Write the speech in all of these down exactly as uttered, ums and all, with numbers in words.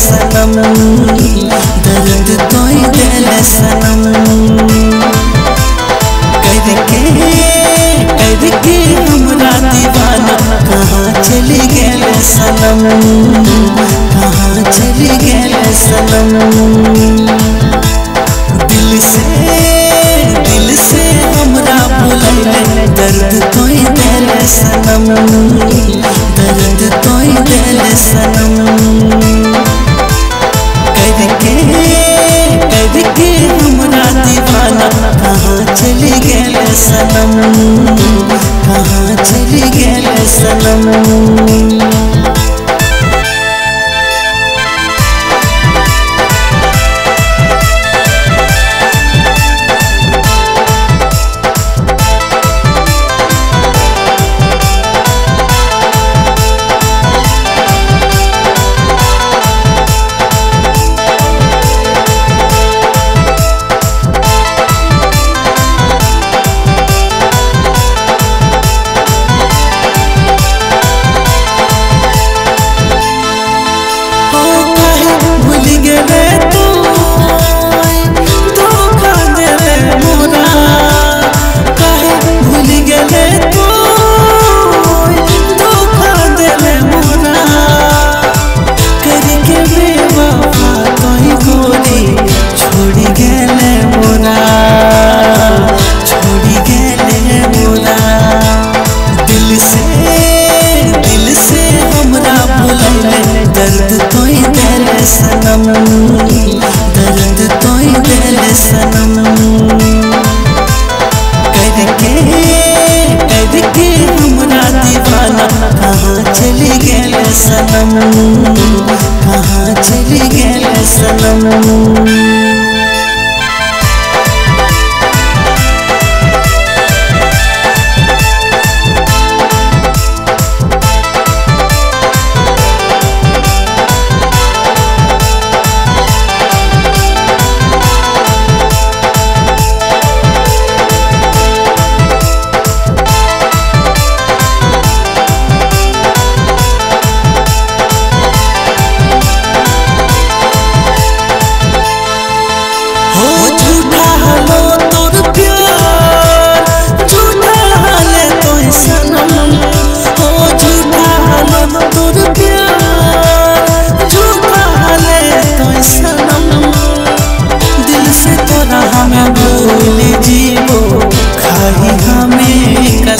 सनम दर्द तोई देले सनम करके करके हमरा दीवाना कहाँ चली गेले सनम कहाँ चली गेले सनम। दिल से दिल से हमरा भुलैले दर्द तोई देले सनम दर्द तोई देले सनम चली गेले सनम कहाँ चली गेले सनम। दर्द तोई देले सनम करके करके हमरा दीवाना कहाँ चली गेले सनम कहाँ चली गेले सनम। दिल से दिल से हमरा भुलैले दर्द तोई देले सनम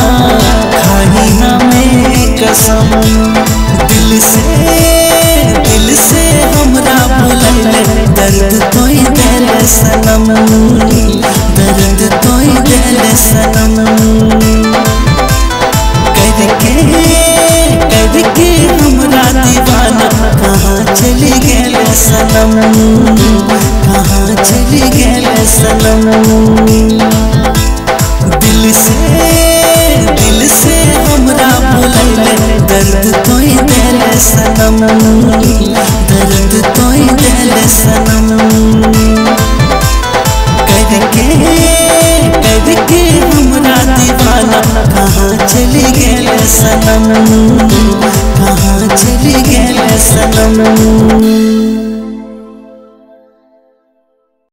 दर्द तोई देले सनम करके करके हमरा दीवाना कहाँ चली गेले सनम कहाँ चली गेले सनम। दिल से दिल से हमरा भुलैले दर्द तोई देले सनम दर्द तोई देले सनम करके करके हमरा दीवाना कहाँ चली गेले सनम कहाँ चली गेले सनम।